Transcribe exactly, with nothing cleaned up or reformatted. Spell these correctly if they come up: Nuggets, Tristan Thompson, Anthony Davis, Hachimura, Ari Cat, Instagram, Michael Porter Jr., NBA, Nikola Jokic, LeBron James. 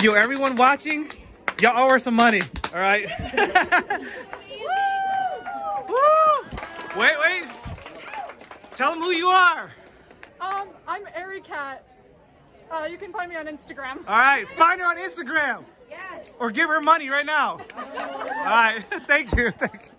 Yo, everyone watching, y'all owe her some money, all right? Woo! Woo! Wait, wait. Tell them who you are. Um, I'm Ari Cat. Uh, you can find me on Instagram. All right, find her on Instagram. Yes. Or give her money right now. All right, thank you. Thank you.